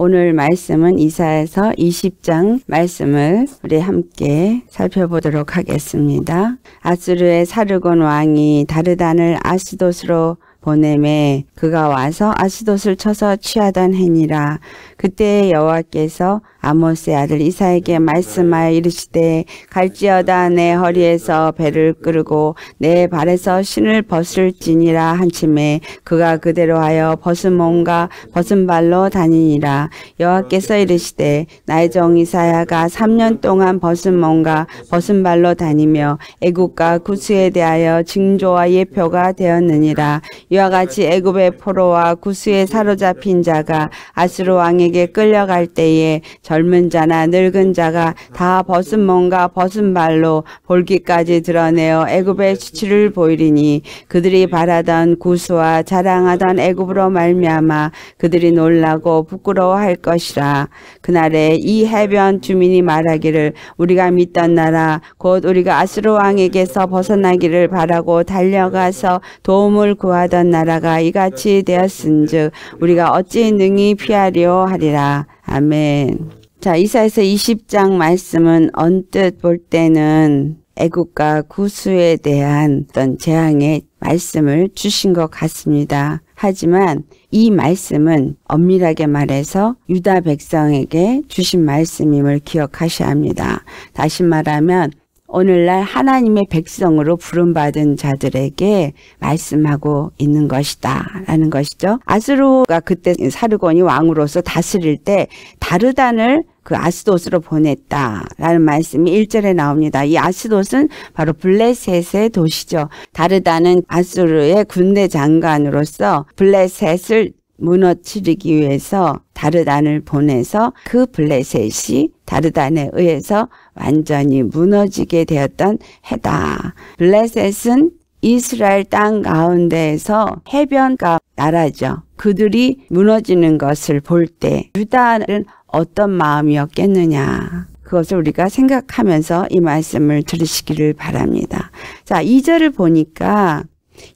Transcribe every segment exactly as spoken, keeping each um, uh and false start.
오늘 말씀은 이사야서 이십 장 말씀을 우리 함께 살펴보도록 하겠습니다. 앗수르의 사르곤 왕이 다르단을 아스돗으로 보내매 그가 와서 아스돗을 쳐서 취하던 해니라. 그때 여호와께서 아모스의 아들 이사야에게 말씀하여 이르시되 갈지어다 내 허리에서 배를 끌고 내 발에서 신을 벗을지니라 한침에 그가 그대로 하여 벗은 몸과 벗은 발로 다니니라. 여호와께서 이르시되 나의 종 이사야가 삼 년 동안 벗은 몸과 벗은 발로 다니며 애굽과 구스에 대하여 징조와 예표가 되었느니라. 이와 같이 애굽의 포로와 구스에 사로잡힌 자가 앗수르 왕에게 끌려갈 때에 젊은 자나 늙은 자가 다 벗은 몸과 벗은 발로 볼기까지 드러내어 애굽의 수치를 보이리니 그들이 바라던 구스와 자랑하던 애굽으로 말미암아 그들이 놀라고 부끄러워할 것이라. 그날에 이 해변 주민이 말하기를 우리가 믿던 나라 곧 우리가 앗수르 왕에게서 벗어나기를 바라고 달려가서 도움을 구하던 나라가 이같이 되었은즉 우리가 어찌 능히 피하려 하리라. 아멘. 자, 이사야서 이십 장 말씀은 언뜻 볼 때는 애굽과 구스에 대한 어떤 재앙의 말씀을 주신 것 같습니다. 하지만 이 말씀은 엄밀하게 말해서 유다 백성에게 주신 말씀임을 기억하셔야 합니다. 다시 말하면 오늘날 하나님의 백성으로 부름받은 자들에게 말씀하고 있는 것이다 라는 것이죠. 아스루가 그때 사르곤이 왕으로서 다스릴 때 다르단을 그 아스돗으로 보냈다라는 말씀이 일 절에 나옵니다. 이 아스돗은 바로 블레셋의 도시죠. 다르단은 아스루의 군대 장관으로서 블레셋을 무너뜨리기 위해서 다르단을 보내서 그 블레셋이 다르단에 의해서 완전히 무너지게 되었던 해다. 블레셋은 이스라엘 땅 가운데에서 해변가 나라죠. 그들이 무너지는 것을 볼 때 유다는 어떤 마음이었겠느냐. 그것을 우리가 생각하면서 이 말씀을 들으시기를 바랍니다. 자, 이 절을 보니까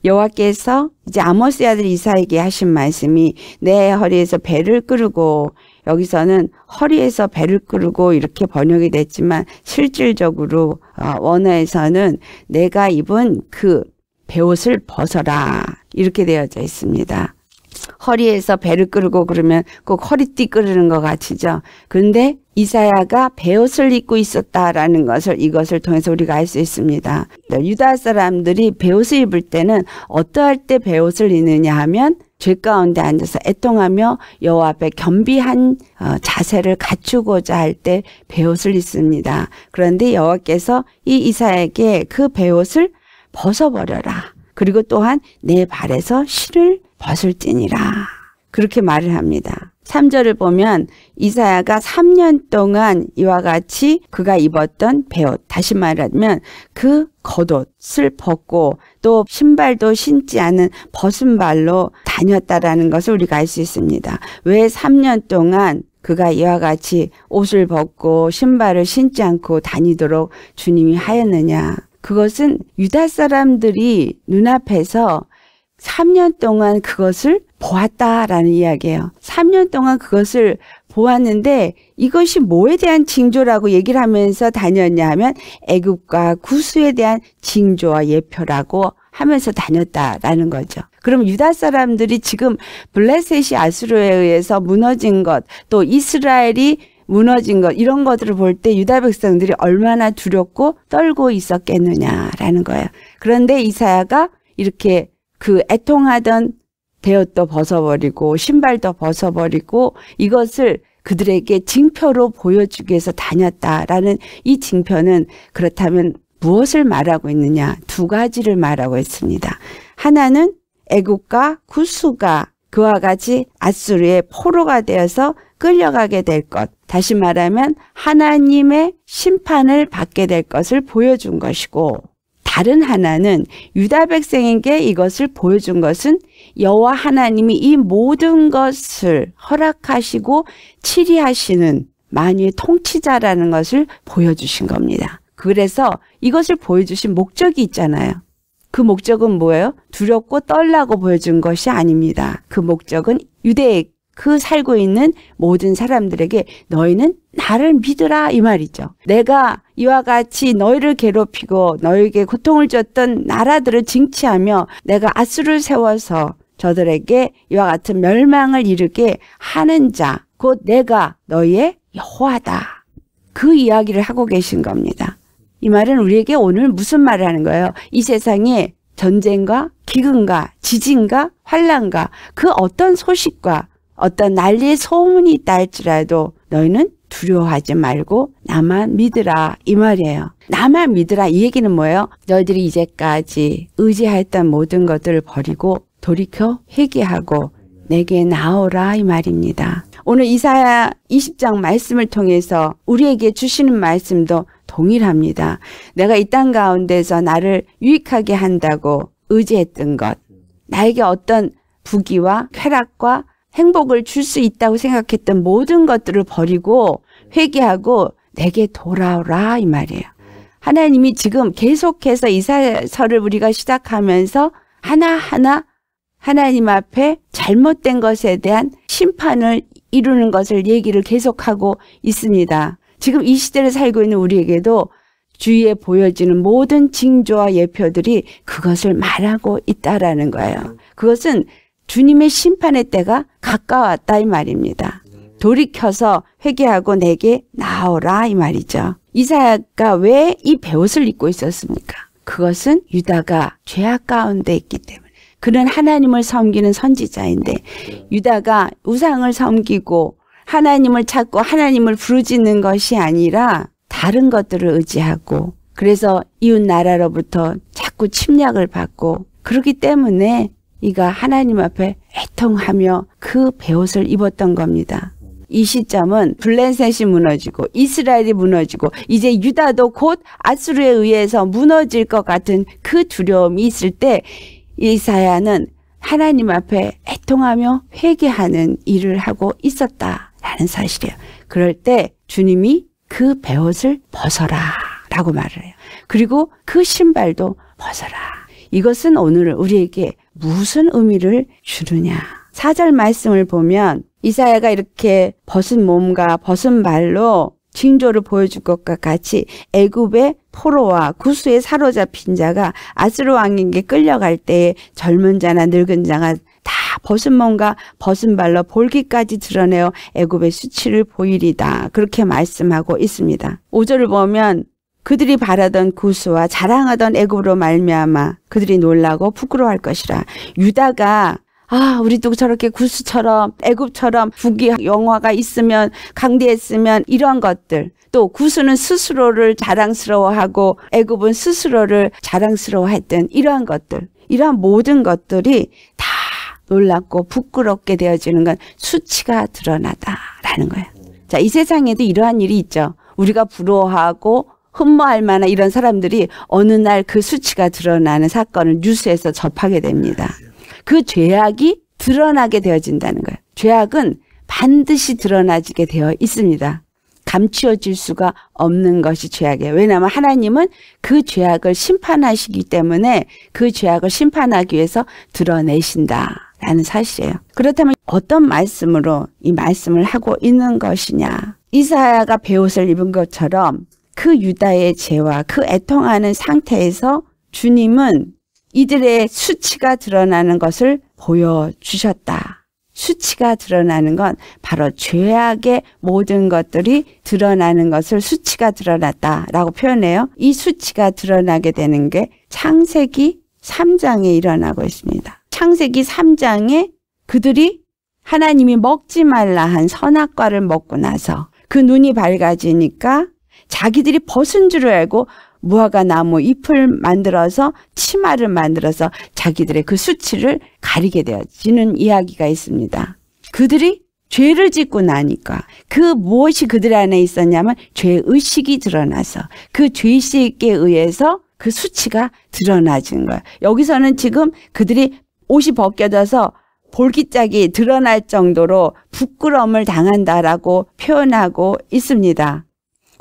여호와께서 이제 아모스의 아들 이사야에게 하신 말씀이 내 허리에서 배를 끌고, 여기서는 허리에서 배를 끌고 이렇게 번역이 됐지만 실질적으로 원어에서는 내가 입은 그 배옷을 벗어라 이렇게 되어져 있습니다. 허리에서 배를 끌고 그러면 꼭 허리띠 끌는 것 같이죠. 그런데 이사야가 배옷을 입고 있었다라는 것을 이것을 통해서 우리가 알 수 있습니다. 유다 사람들이 배옷을 입을 때는 어떠할 때 배옷을 입느냐 하면 죄 가운데 앉아서 애통하며 여호와 앞에 겸비한 자세를 갖추고자 할 때 배옷을 입습니다. 그런데 여호와께서 이 이사야에게 그 배옷을 벗어버려라. 그리고 또한 내 발에서 실을 벗을지니라 그렇게 말을 합니다. 삼 절을 보면 이사야가 삼 년 동안 이와 같이 그가 입었던 배옷, 다시 말하면 그 겉옷을 벗고 또 신발도 신지 않은 벗은 발로 다녔다라는 것을 우리가 알 수 있습니다. 왜 삼 년 동안 그가 이와 같이 옷을 벗고 신발을 신지 않고 다니도록 주님이 하였느냐. 그것은 유다 사람들이 눈앞에서 삼 년 동안 그것을 보았다라는 이야기예요. 삼 년 동안 그것을 보았는데 이것이 뭐에 대한 징조라고 얘기를 하면서 다녔냐 하면 애굽과 구스에 대한 징조와 예표라고 하면서 다녔다라는 거죠. 그럼 유다 사람들이 지금 블레셋이 아수르에 의해서 무너진 것, 또 이스라엘이 무너진 것, 이런 것들을 볼 때 유다 백성들이 얼마나 두렵고 떨고 있었겠느냐라는 거예요. 그런데 이사야가 이렇게 그 애통하던 배옷도 벗어버리고 신발도 벗어버리고 이것을 그들에게 징표로 보여주기 위해서 다녔다라는 이 징표는 그렇다면 무엇을 말하고 있느냐. 두 가지를 말하고 있습니다. 하나는 애굽과 구스가 그와 같이 앗수르의 포로가 되어서 끌려가게 될 것, 다시 말하면 하나님의 심판을 받게 될 것을 보여준 것이고, 다른 하나는 유다 백성에게 이것을 보여준 것은 여호와 하나님이 이 모든 것을 허락하시고 치리하시는 만유의 통치자라는 것을 보여주신 겁니다. 그래서 이것을 보여주신 목적이 있잖아요. 그 목적은 뭐예요? 두렵고 떨라고 보여준 것이 아닙니다. 그 목적은 유대의 그 살고 있는 모든 사람들에게 너희는 나를 믿으라 이 말이죠. 내가 이와 같이 너희를 괴롭히고 너희에게 고통을 줬던 나라들을 징치하며 내가 앗수르를 세워서 저들에게 이와 같은 멸망을 이르게 하는 자 곧 내가 너희의 여호와다. 그 이야기를 하고 계신 겁니다. 이 말은 우리에게 오늘 무슨 말을 하는 거예요? 이 세상에 전쟁과 기근과 지진과 환란과 그 어떤 소식과 어떤 난리의 소문이 있다 할지라도 너희는 두려워하지 말고 나만 믿으라 이 말이에요. 나만 믿으라 이 얘기는 뭐예요? 너희들이 이제까지 의지했던 모든 것들을 버리고 돌이켜 회개하고 내게 나오라 이 말입니다. 오늘 이사야 이십 장 말씀을 통해서 우리에게 주시는 말씀도 동일합니다. 내가 이 땅 가운데서 나를 유익하게 한다고 의지했던 것, 나에게 어떤 부귀와 쾌락과 행복을 줄 수 있다고 생각했던 모든 것들을 버리고 회개하고 내게 돌아오라 이 말이에요. 하나님이 지금 계속해서 이사야서를 우리가 시작하면서 하나하나 하나님 앞에 잘못된 것에 대한 심판을 이루는 것을 얘기를 계속하고 있습니다. 지금 이 시대를 살고 있는 우리에게도 주위에 보여지는 모든 징조와 예표들이 그것을 말하고 있다라는 거예요. 그것은 주님의 심판의 때가 가까웠다 이 말입니다. 돌이켜서 회개하고 내게 나오라 이 말이죠. 이사야가 왜 이 베옷을 입고 있었습니까? 그것은 유다가 죄악 가운데 있기 때문에. 그는 하나님을 섬기는 선지자인데 유다가 우상을 섬기고 하나님을 찾고 하나님을 부르짖는 것이 아니라 다른 것들을 의지하고 그래서 이웃 나라로부터 자꾸 침략을 받고 그렇기 때문에 이가 하나님 앞에 애통하며 그 베옷을 입었던 겁니다. 이 시점은 블레셋이 무너지고 이스라엘이 무너지고 이제 유다도 곧 앗수르에 의해서 무너질 것 같은 그 두려움이 있을 때 이사야는 하나님 앞에 애통하며 회개하는 일을 하고 있었다라는 사실이에요. 그럴 때 주님이 그 베옷을 벗어라 라고 말을 해요. 그리고 그 신발도 벗어라. 이것은 오늘 우리에게 무슨 의미를 주느냐. 사 절 말씀을 보면 이사야가 이렇게 벗은 몸과 벗은 발로 징조를 보여줄 것과 같이 애굽의 포로와 구수에 사로잡힌 자가 앗수르 왕에게 끌려갈 때에 젊은 자나 늙은 자가 다 벗은 몸과 벗은 발로 볼기까지 드러내어 애굽의 수치를 보이리다. 그렇게 말씀하고 있습니다. 오 절을 보면 그들이 바라던 구수와 자랑하던 애굽으로 말미암아 그들이 놀라고 부끄러워할 것이라. 유다가 아, 우리도 저렇게 구수처럼 애굽처럼 부귀 영화가 있으면 강대했으면 이런 것들. 또 구수는 스스로를 자랑스러워하고 애굽은 스스로를 자랑스러워했던 이러한 것들. 이러한 모든 것들이 다 놀랍고 부끄럽게 되어지는 건 수치가 드러나다라는 거예요. 자, 이 세상에도 이러한 일이 있죠. 우리가 부러워하고 흠모할 만한 이런 사람들이 어느 날 그 수치가 드러나는 사건을 뉴스에서 접하게 됩니다. 그 죄악이 드러나게 되어진다는 거예요. 죄악은 반드시 드러나지게 되어 있습니다. 감추어질 수가 없는 것이 죄악이에요. 왜냐하면 하나님은 그 죄악을 심판하시기 때문에 그 죄악을 심판하기 위해서 드러내신다라는 사실이에요. 그렇다면 어떤 말씀으로 이 말씀을 하고 있는 것이냐. 이사야가 베옷을 입은 것처럼 그 유다의 죄와 그 애통하는 상태에서 주님은 이들의 수치가 드러나는 것을 보여주셨다. 수치가 드러나는 건 바로 죄악의 모든 것들이 드러나는 것을 수치가 드러났다라고 표현해요. 이 수치가 드러나게 되는 게 창세기 삼 장에 일어나고 있습니다. 창세기 삼 장에 그들이 하나님이 먹지 말라 한 선악과를 먹고 나서 그 눈이 밝아지니까 자기들이 벗은 줄 알고 무화과 나무 잎을 만들어서 치마를 만들어서 자기들의 그 수치를 가리게 되어지는 이야기가 있습니다. 그들이 죄를 짓고 나니까 그 무엇이 그들 안에 있었냐면 죄의식이 드러나서 그 죄의식에 의해서 그 수치가 드러나지는 거예요. 여기서는 지금 그들이 옷이 벗겨져서 볼기짝이 드러날 정도로 부끄러움을 당한다라고 표현하고 있습니다.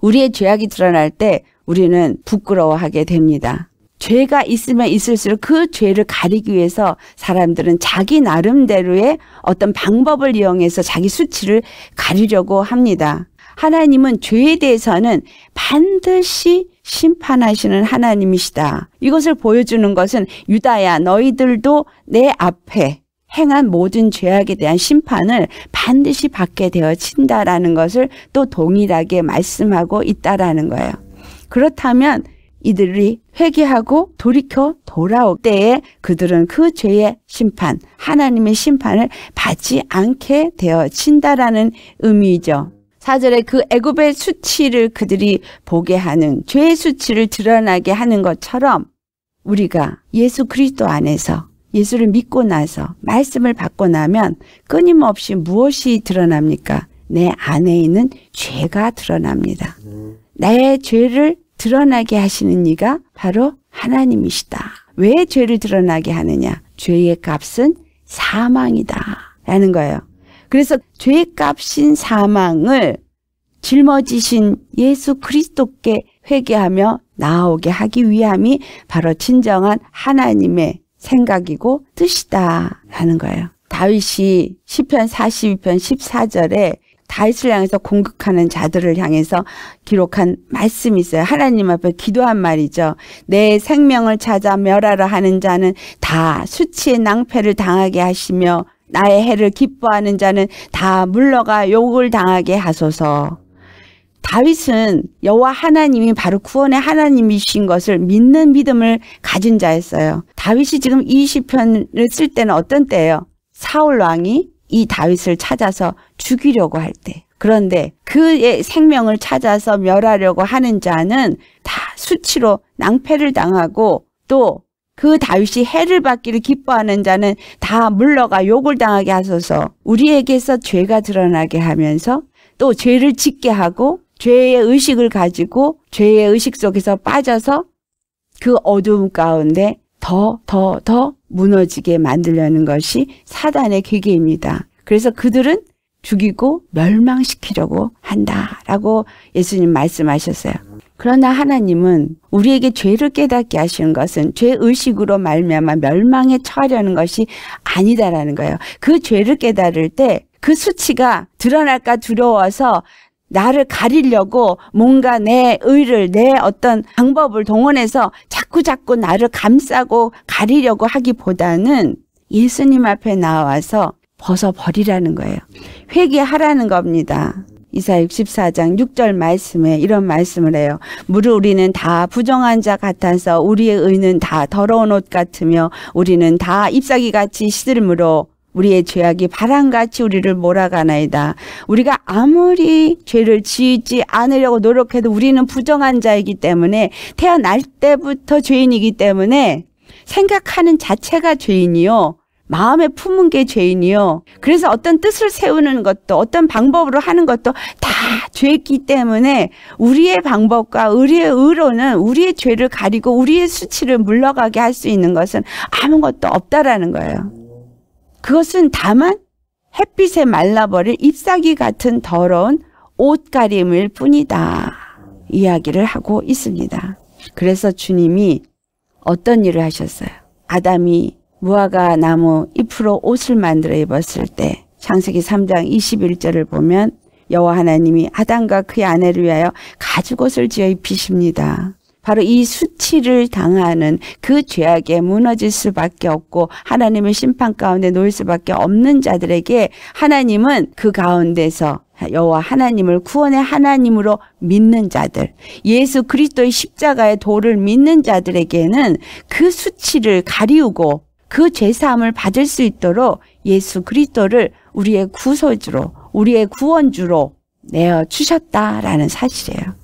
우리의 죄악이 드러날 때 우리는 부끄러워하게 됩니다. 죄가 있으면 있을수록 그 죄를 가리기 위해서 사람들은 자기 나름대로의 어떤 방법을 이용해서 자기 수치를 가리려고 합니다. 하나님은 죄에 대해서는 반드시 심판하시는 하나님이시다. 이것을 보여주는 것은 유다야 너희들도 내 앞에 행한 모든 죄악에 대한 심판을 반드시 받게 되어진다라는 것을 또 동일하게 말씀하고 있다라는 거예요. 그렇다면 이들이 회개하고 돌이켜 돌아올 때에 그들은 그 죄의 심판, 하나님의 심판을 받지 않게 되어진다라는 의미죠. 사 절에 그 애굽의 수치를 그들이 보게 하는 죄의 수치를 드러나게 하는 것처럼 우리가 예수 그리스도 안에서 예수를 믿고 나서 말씀을 받고 나면 끊임없이 무엇이 드러납니까? 내 안에 있는 죄가 드러납니다. 나의 죄를 드러나게 하시는 이가 바로 하나님이시다. 왜 죄를 드러나게 하느냐? 죄의 값은 사망이다 라는 거예요. 그래서 죄의 값인 사망을 짊어지신 예수 그리스도께 회개하며 나아오게 하기 위함이 바로 진정한 하나님의 생각이고 뜻이다라는 거예요. 다윗이 시편 사십이 편 십사 절에 다윗을 향해서 공격하는 자들을 향해서 기록한 말씀이 있어요. 하나님 앞에 기도한 말이죠. 내 생명을 찾아 멸하라 하는 자는 다 수치의 낭패를 당하게 하시며 나의 해를 기뻐하는 자는 다 물러가 욕을 당하게 하소서. 다윗은 여호와 하나님이 바로 구원의 하나님이신 것을 믿는 믿음을 가진 자였어요. 다윗이 지금 이 시편을 쓸 때는 어떤 때예요? 사울 왕이 이 다윗을 찾아서 죽이려고 할 때. 그런데 그의 생명을 찾아서 멸하려고 하는 자는 다 수치로 낭패를 당하고 또 그 다윗이 해를 받기를 기뻐하는 자는 다 물러가 욕을 당하게 하소서. 우리에게서 죄가 드러나게 하면서 또 죄를 짓게 하고 죄의 의식을 가지고 죄의 의식 속에서 빠져서 그 어두움 가운데 더 더 더 무너지게 만들려는 것이 사단의 계계입니다. 그래서 그들은 죽이고 멸망시키려고 한다라고 예수님 말씀하셨어요. 그러나 하나님은 우리에게 죄를 깨닫게 하시는 것은 죄의식으로 말미암아 멸망에 처하려는 것이 아니다라는 거예요. 그 죄를 깨달을 때 그 수치가 드러날까 두려워서 나를 가리려고 뭔가 내 의를 내 어떤 방법을 동원해서 자꾸자꾸 나를 감싸고 가리려고 하기보다는 예수님 앞에 나와서 벗어버리라는 거예요. 회개하라는 겁니다. 이사야 육십사 장 육 절 말씀에 이런 말씀을 해요. 무릇 우리는 다 부정한 자 같아서 우리의 의는 다 더러운 옷 같으며 우리는 다 잎사귀같이 시들므로 우리의 죄악이 바람같이 우리를 몰아가나이다. 우리가 아무리 죄를 짓지 않으려고 노력해도 우리는 부정한 자이기 때문에 태어날 때부터 죄인이기 때문에 생각하는 자체가 죄인이요 마음에 품은 게 죄인이요. 그래서 어떤 뜻을 세우는 것도 어떤 방법으로 하는 것도 다 죄이기 때문에 우리의 방법과 우리의 의로는 우리의 죄를 가리고 우리의 수치를 물러가게 할 수 있는 것은 아무것도 없다라는 거예요. 그것은 다만 햇빛에 말라버릴 잎사귀 같은 더러운 옷가림일 뿐이다 이야기를 하고 있습니다. 그래서 주님이 어떤 일을 하셨어요? 아담이 무화과 나무 잎으로 옷을 만들어 입었을 때 창세기 삼 장 이십일 절을 보면 여호와 하나님이 아담과 그의 아내를 위하여 가죽옷을 지어 입히십니다. 바로 이 수치를 당하는 그 죄악에 무너질 수밖에 없고 하나님의 심판 가운데 놓일 수밖에 없는 자들에게 하나님은 그 가운데서 여호와 하나님을 구원의 하나님으로 믿는 자들, 예수 그리스도의 십자가의 도를 믿는 자들에게는 그 수치를 가리우고 그 죄사함을 받을 수 있도록 예수 그리스도를 우리의 구소주로, 우리의 구원주로 내어주셨다라는 사실이에요.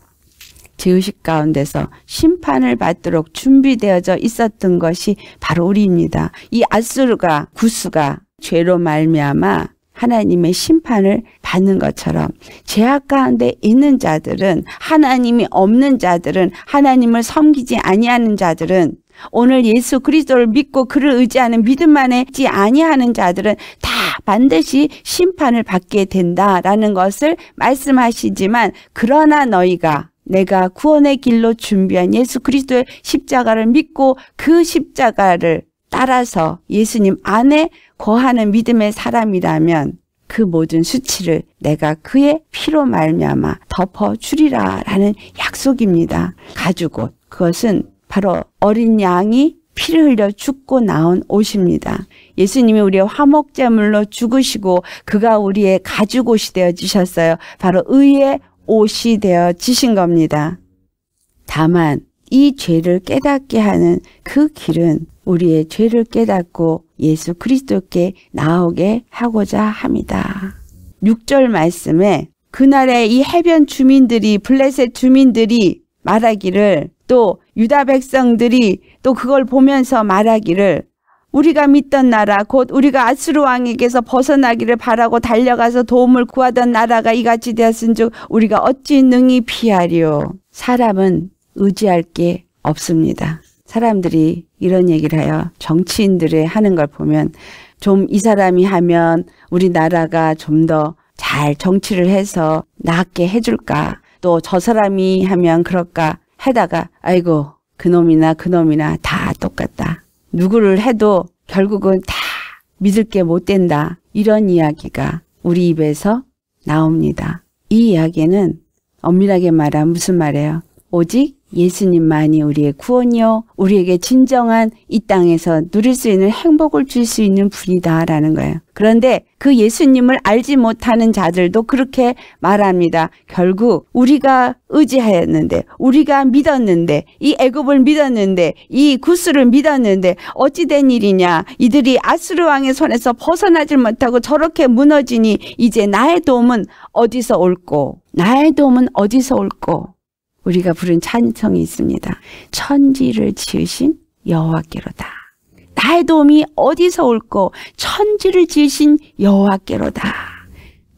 죄의식 가운데서 심판을 받도록 준비되어져 있었던 것이 바로 우리입니다. 이 앗수르가 구스가 죄로 말미암아 하나님의 심판을 받는 것처럼 죄악 가운데 있는 자들은 하나님이 없는 자들은 하나님을 섬기지 아니하는 자들은 오늘 예수 그리스도를 믿고 그를 의지하는 믿음만에 있지 아니하는 자들은 다 반드시 심판을 받게 된다라는 것을 말씀하시지만 그러나 너희가 내가 구원의 길로 준비한 예수 그리스도의 십자가를 믿고 그 십자가를 따라서 예수님 안에 거하는 믿음의 사람이라면 그 모든 수치를 내가 그의 피로 말미암아 덮어주리라 라는 약속입니다. 가죽옷, 그것은 바로 어린 양이 피를 흘려 죽고 나온 옷입니다. 예수님이 우리의 화목제물로 죽으시고 그가 우리의 가죽옷이 되어주셨어요. 바로 의의 옷이 되어지신 겁니다. 다만 이 죄를 깨닫게 하는 그 길은 우리의 죄를 깨닫고 예수 그리스도께 나오게 하고자 합니다. 육 절 말씀에 그날에 이 해변 주민들이, 블레셋 주민들이 말하기를, 또 유다 백성들이 또 그걸 보면서 말하기를, 우리가 믿던 나라 곧 우리가 앗수르 왕에게서 벗어나기를 바라고 달려가서 도움을 구하던 나라가 이같이 되었은즉 우리가 어찌 능히 피하리요. 사람은 의지할 게 없습니다. 사람들이 이런 얘기를 하여 정치인들이 하는 걸 보면 좀 이 사람이 하면 우리나라가 좀 더 잘 정치를 해서 낫게 해줄까, 또 저 사람이 하면 그럴까 하다가 아이고 그놈이나 그놈이나 다 똑같다, 누구를 해도 결국은 다 믿을 게 못 된다, 이런 이야기가 우리 입에서 나옵니다. 이 이야기는 엄밀하게 말하면 무슨 말이에요? 오직 예수님만이 우리의 구원이요 우리에게 진정한 이 땅에서 누릴 수 있는 행복을 줄 수 있는 분이다라는 거예요. 그런데 그 예수님을 알지 못하는 자들도 그렇게 말합니다. 결국 우리가 의지하였는데, 우리가 믿었는데, 이 애굽을 믿었는데, 이 구스를 믿었는데 어찌 된 일이냐, 이들이 앗수르 왕의 손에서 벗어나질 못하고 저렇게 무너지니 이제 나의 도움은 어디서 올꼬, 나의 도움은 어디서 올꼬. 우리가 부른 찬송이 있습니다. 천지를 지으신 여호와께로다. 나의 도움이 어디서 올꼬, 천지를 지으신 여호와께로다.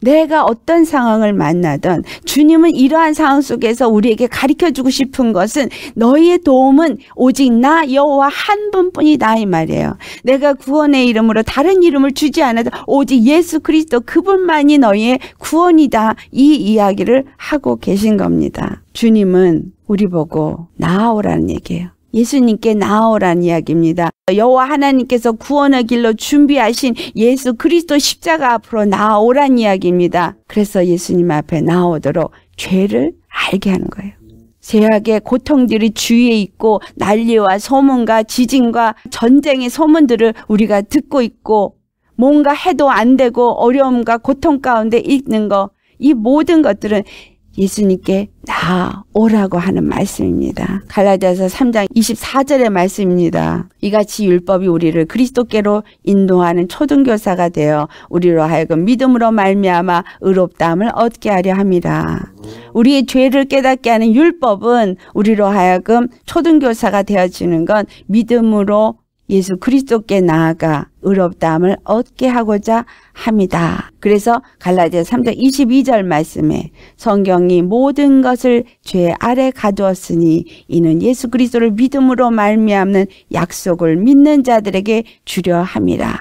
내가 어떤 상황을 만나던 주님은 이러한 상황 속에서 우리에게 가르쳐주고 싶은 것은 너희의 도움은 오직 나 여호와 한 분뿐이다 이 말이에요. 내가 구원의 이름으로 다른 이름을 주지 않아도 오직 예수 그리스도 그분만이 너희의 구원이다, 이 이야기를 하고 계신 겁니다. 주님은 우리 보고 나아오라는 얘기예요. 예수님께 나아오라는 이야기입니다. 여호와 하나님께서 구원의 길로 준비하신 예수 그리스도 십자가 앞으로 나아오란 이야기입니다. 그래서 예수님 앞에 나오도록 죄를 알게 하는 거예요. 죄악의 고통들이 주위에 있고 난리와 소문과 지진과 전쟁의 소문들을 우리가 듣고 있고, 뭔가 해도 안 되고 어려움과 고통 가운데 있는 거, 이 모든 것들은 예수님께 나아오라고 하는 말씀입니다. 갈라디아서 삼 장 이십사 절의 말씀입니다. 이같이 율법이 우리를 그리스도께로 인도하는 초등교사가 되어 우리로 하여금 믿음으로 말미암아 의롭다함을 얻게 하려 함이라. 우리의 죄를 깨닫게 하는 율법은 우리로 하여금 초등교사가 되어지는 건 믿음으로 예수 그리스도께 나아가 의롭다함을 얻게 하고자 합니다. 그래서 갈라디아서 삼 장 이십이 절 말씀에 성경이 모든 것을 죄 아래 가두었으니 이는 예수 그리스도를 믿음으로 말미암는 약속을 믿는 자들에게 주려 함이라.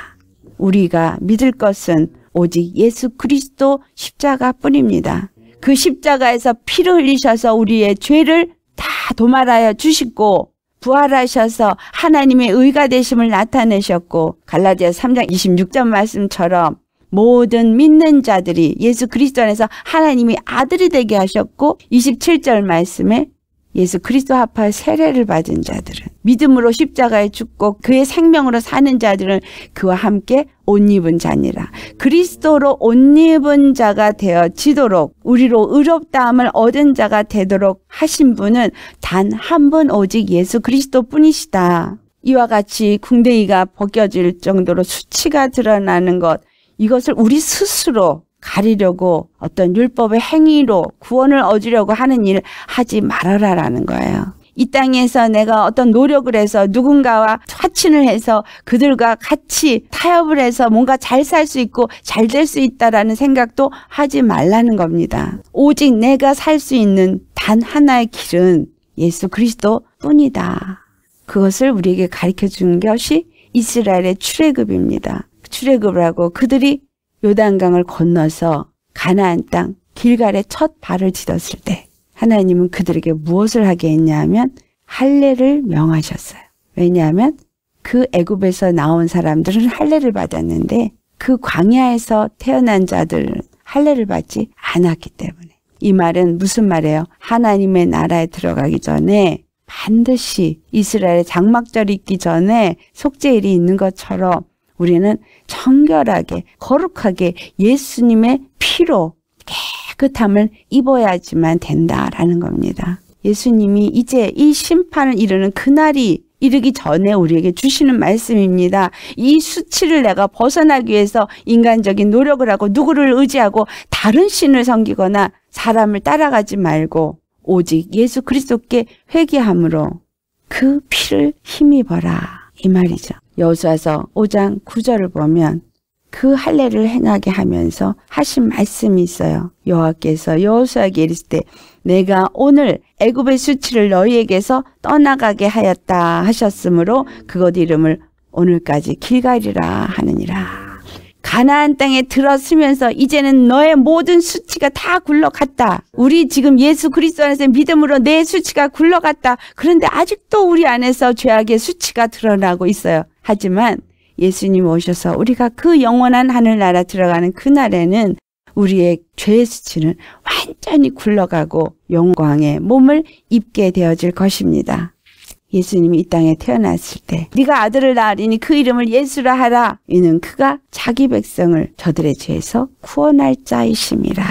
우리가 믿을 것은 오직 예수 그리스도 십자가뿐입니다. 그 십자가에서 피를 흘리셔서 우리의 죄를 다 도말하여 주시고 부활하셔서 하나님의 의가 되심을 나타내셨고, 갈라디아서 삼 장 이십육 절 말씀처럼 모든 믿는 자들이 예수 그리스도 안에서 하나님이 아들이 되게 하셨고, 이십칠 절 말씀에 예수 그리스도 합하여 세례를 받은 자들은 믿음으로 십자가에 죽고 그의 생명으로 사는 자들은 그와 함께 옷 입은 자니라. 그리스도로 옷 입은 자가 되어지도록, 우리로 의롭다함을 얻은 자가 되도록 하신 분은 단 한 분 오직 예수 그리스도 뿐이시다. 이와 같이 궁뎅이가 벗겨질 정도로 수치가 드러나는 것, 이것을 우리 스스로 가리려고 어떤 율법의 행위로 구원을 얻으려고 하는 일을 하지 말아라라는 거예요. 이 땅에서 내가 어떤 노력을 해서 누군가와 화친을 해서 그들과 같이 타협을 해서 뭔가 잘 살 수 있고 잘 될 수 있다라는 생각도 하지 말라는 겁니다. 오직 내가 살 수 있는 단 하나의 길은 예수 그리스도 뿐이다. 그것을 우리에게 가르쳐 준 것이 이스라엘의 출애굽입니다. 출애굽을 하고 그들이 요단강을 건너서 가나안 땅 길갈에 첫 발을 디뎠을 때 하나님은 그들에게 무엇을 하게 했냐 하면 할례를 명하셨어요. 왜냐하면 그 애굽에서 나온 사람들은 할례를 받았는데 그 광야에서 태어난 자들은 할례를 받지 않았기 때문에. 이 말은 무슨 말이에요? 하나님의 나라에 들어가기 전에 반드시 이스라엘의 장막절이 있기 전에 속죄일이 있는 것처럼 우리는 정결하게 거룩하게 예수님의 피로 깨끗함을 입어야지만 된다라는 겁니다. 예수님이 이제 이 심판을 이루는 그날이 이르기 전에 우리에게 주시는 말씀입니다. 이 수치를 내가 벗어나기 위해서 인간적인 노력을 하고 누구를 의지하고 다른 신을 섬기거나 사람을 따라가지 말고 오직 예수 그리스도께 회개함으로 그 피를 힘입어라 이 말이죠. 여호수아서 오 장 구 절을 보면 그 할례를 행하게 하면서 하신 말씀이 있어요. 여호와께서 여호수아에게 이르실 때 내가 오늘 애굽의 수치를 너희에게서 떠나가게 하였다 하셨으므로 그것 이름을 오늘까지 길갈이라 하느니라. 가나안 땅에 들어서면서 이제는 너의 모든 수치가 다 굴러갔다. 우리 지금 예수 그리스도 안에서 믿음으로 내 수치가 굴러갔다. 그런데 아직도 우리 안에서 죄악의 수치가 드러나고 있어요. 하지만 예수님 오셔서 우리가 그 영원한 하늘나라 들어가는 그날에는 우리의 죄의 수치는 완전히 굴러가고 영광의 몸을 입게 되어질 것입니다. 예수님이 이 땅에 태어났을 때 네가 아들을 낳으리니 그 이름을 예수라 하라. 이는 그가 자기 백성을 저들의 죄에서 구원할 자이심이라.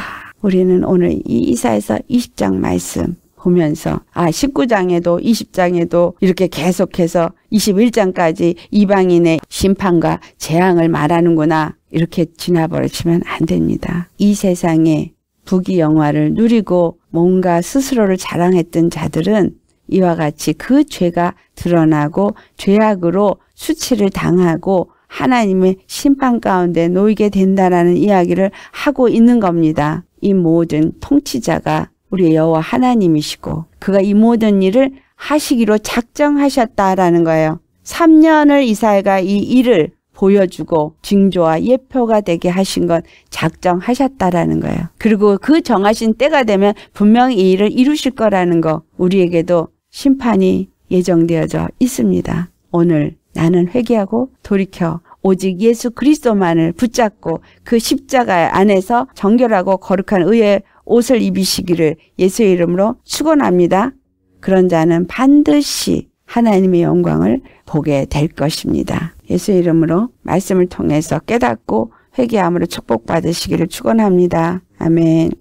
우리는 오늘 이 이사야서 이십 장 말씀 보면서 아 십구 장에도 이십 장에도 이렇게 계속해서 이십일 장까지 이방인의 심판과 재앙을 말하는구나. 이렇게 지나버리시면 안 됩니다. 이 세상에 부귀 영화를 누리고 뭔가 스스로를 자랑했던 자들은 이와 같이 그 죄가 드러나고 죄악으로 수치를 당하고 하나님의 심판 가운데 놓이게 된다라는 이야기를 하고 있는 겁니다. 이 모든 통치자가 우리 여호와 하나님이시고 그가 이 모든 일을 하시기로 작정하셨다라는 거예요. 삼 년을 이사야가 이 일을 보여주고 징조와 예표가 되게 하신 건 작정하셨다라는 거예요. 그리고 그 정하신 때가 되면 분명히 이 일을 이루실 거라는 거 우리에게도 심판이 예정되어져 있습니다. 오늘 나는 회개하고 돌이켜 오직 예수 그리스도만을 붙잡고 그 십자가 안에서 정결하고 거룩한 의의 옷을 입으시기를 예수의 이름으로 축원합니다. 그런 자는 반드시 하나님의 영광을 보게 될 것입니다. 예수의 이름으로 말씀을 통해서 깨닫고 회개함으로 축복받으시기를 축원합니다. 아멘.